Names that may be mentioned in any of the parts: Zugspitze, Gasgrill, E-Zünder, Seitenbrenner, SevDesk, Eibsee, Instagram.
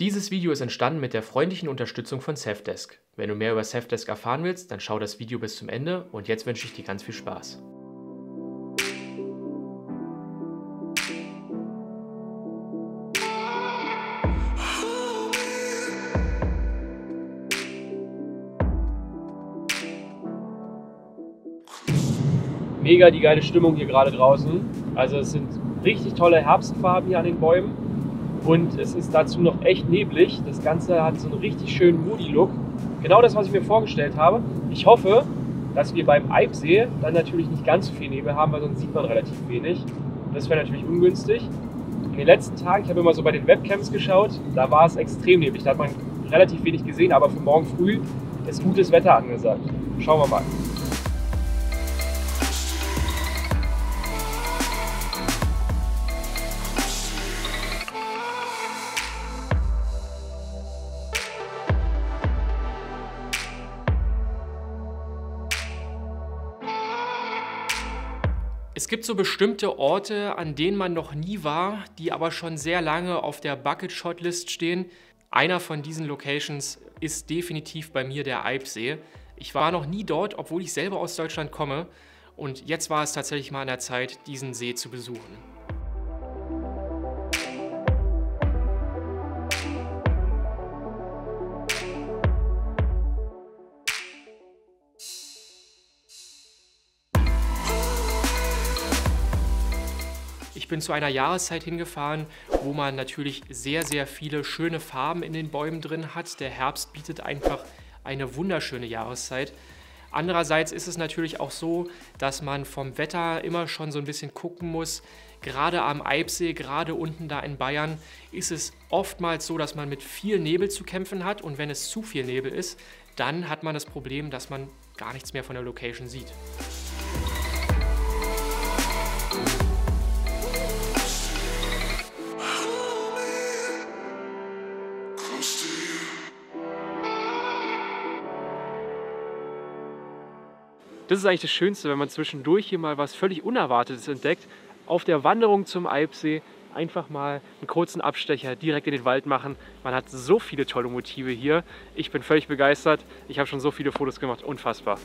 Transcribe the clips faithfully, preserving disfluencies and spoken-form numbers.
Dieses Video ist entstanden mit der freundlichen Unterstützung von SevDesk. Wenn du mehr über SevDesk erfahren willst, dann schau das Video bis zum Ende und jetzt wünsche ich dir ganz viel Spaß. Mega die geile Stimmung hier gerade draußen. Also es sind richtig tolle Herbstfarben hier an den Bäumen und es ist dazu noch echt neblig. Das Ganze hat so einen richtig schönen Moody-Look. Genau das, was ich mir vorgestellt habe. Ich hoffe, dass wir beim Eibsee dann natürlich nicht ganz so viel Nebel haben, weil sonst sieht man relativ wenig. Das wäre natürlich ungünstig. In den letzten Tagen, ich habe immer so bei den Webcams geschaut, da war es extrem neblig. Da hat man relativ wenig gesehen, aber für morgen früh ist gutes Wetter angesagt. Schauen wir mal. Es gibt so bestimmte Orte, an denen man noch nie war, die aber schon sehr lange auf der Bucket-Shot-List stehen. Einer von diesen Locations ist definitiv bei mir der Eibsee. Ich war noch nie dort, obwohl ich selber aus Deutschland komme. Und jetzt war es tatsächlich mal an der Zeit, diesen See zu besuchen. Ich bin zu einer Jahreszeit hingefahren, wo man natürlich sehr, sehr viele schöne Farben in den Bäumen drin hat. Der Herbst bietet einfach eine wunderschöne Jahreszeit. Andererseits ist es natürlich auch so, dass man vom Wetter immer schon so ein bisschen gucken muss. Gerade am Eibsee, gerade unten da in Bayern, ist es oftmals so, dass man mit viel Nebel zu kämpfen hat. Und wenn es zu viel Nebel ist, dann hat man das Problem, dass man gar nichts mehr von der Location sieht. Das ist eigentlich das Schönste, wenn man zwischendurch hier mal was völlig Unerwartetes entdeckt. Auf der Wanderung zum Eibsee einfach mal einen kurzen Abstecher direkt in den Wald machen. Man hat so viele tolle Motive hier. Ich bin völlig begeistert. Ich habe schon so viele Fotos gemacht. Unfassbar.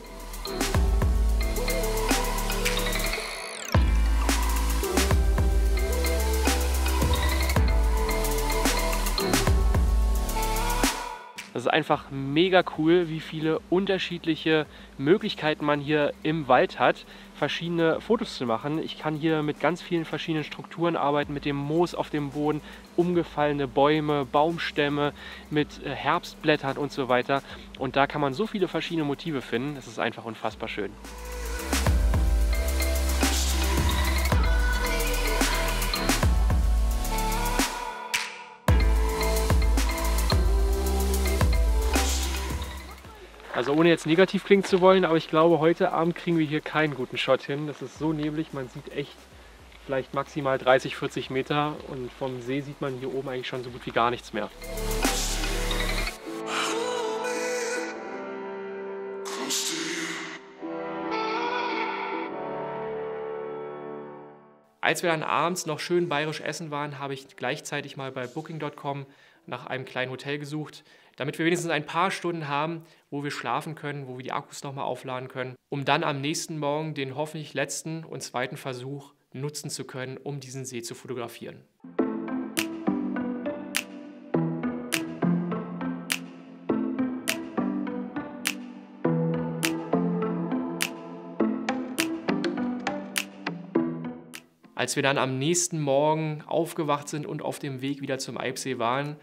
Das ist einfach mega cool, wie viele unterschiedliche Möglichkeiten man hier im Wald hat, verschiedene Fotos zu machen. Ich kann hier mit ganz vielen verschiedenen Strukturen arbeiten, mit dem Moos auf dem Boden, umgefallene Bäume, Baumstämme, mit Herbstblättern und so weiter. Und da kann man so viele verschiedene Motive finden. Das ist einfach unfassbar schön. Also ohne jetzt negativ klingen zu wollen, aber ich glaube, heute Abend kriegen wir hier keinen guten Shot hin. Das ist so neblig, man sieht echt vielleicht maximal dreißig, vierzig Meter und vom See sieht man hier oben eigentlich schon so gut wie gar nichts mehr. Als wir dann abends noch schön bayerisch essen waren, habe ich gleichzeitig mal bei Booking Punkt com nach einem kleinen Hotel gesucht, damit wir wenigstens ein paar Stunden haben, wo wir schlafen können, wo wir die Akkus nochmal aufladen können, um dann am nächsten Morgen den hoffentlich letzten und zweiten Versuch nutzen zu können, um diesen See zu fotografieren. Als wir dann am nächsten Morgen aufgewacht sind und auf dem Weg wieder zum Eibsee waren,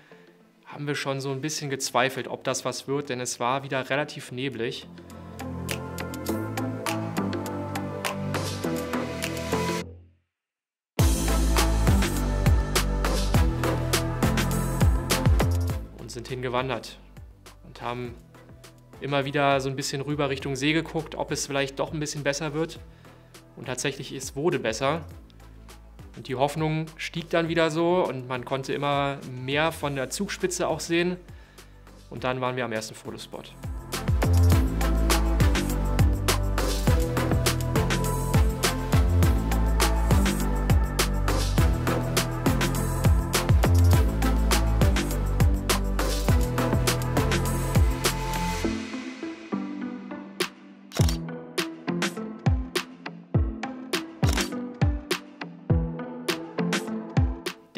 haben wir schon so ein bisschen gezweifelt, ob das was wird, denn es war wieder relativ neblig. Und sind hingewandert und haben immer wieder so ein bisschen rüber Richtung See geguckt, ob es vielleicht doch ein bisschen besser wird. Und tatsächlich, es wurde besser. Und die Hoffnung stieg dann wieder so und man konnte immer mehr von der Zugspitze auch sehen. Und dann waren wir am ersten Fotospot.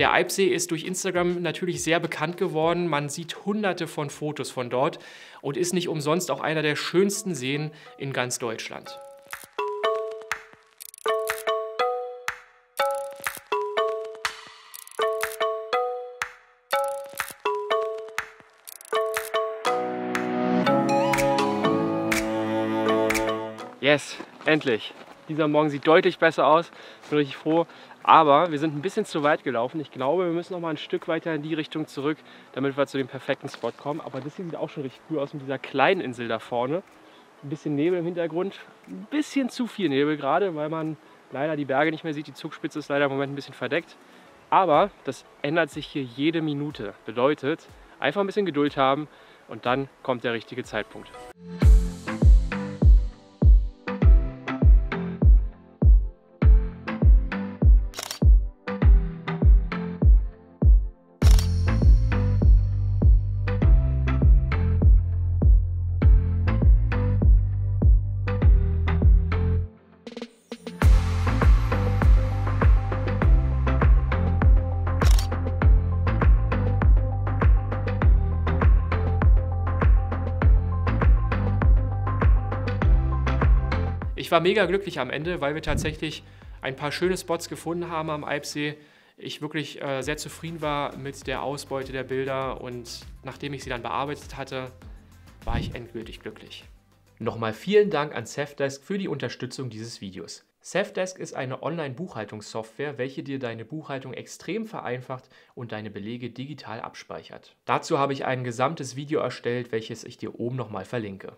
Der Eibsee ist durch Instagram natürlich sehr bekannt geworden. Man sieht hunderte von Fotos von dort und ist nicht umsonst auch einer der schönsten Seen in ganz Deutschland. Yes, endlich. Dieser Morgen sieht deutlich besser aus. Bin richtig froh. Aber wir sind ein bisschen zu weit gelaufen. Ich glaube, wir müssen noch mal ein Stück weiter in die Richtung zurück, damit wir zu dem perfekten Spot kommen. Aber das hier sieht auch schon richtig cool aus mit dieser kleinen Insel da vorne. Ein bisschen Nebel im Hintergrund. Ein bisschen zu viel Nebel gerade, weil man leider die Berge nicht mehr sieht. Die Zugspitze ist leider im Moment ein bisschen verdeckt. Aber das ändert sich hier jede Minute. Bedeutet, einfach ein bisschen Geduld haben und dann kommt der richtige Zeitpunkt. Ich war mega glücklich am Ende, weil wir tatsächlich ein paar schöne Spots gefunden haben am Eibsee. Ich wirklich äh, sehr zufrieden war mit der Ausbeute der Bilder und nachdem ich sie dann bearbeitet hatte, war ich endgültig glücklich. Nochmal vielen Dank an SevDesk für die Unterstützung dieses Videos. SevDesk ist eine Online-Buchhaltungssoftware, welche dir deine Buchhaltung extrem vereinfacht und deine Belege digital abspeichert. Dazu habe ich ein gesamtes Video erstellt, welches ich dir oben nochmal verlinke.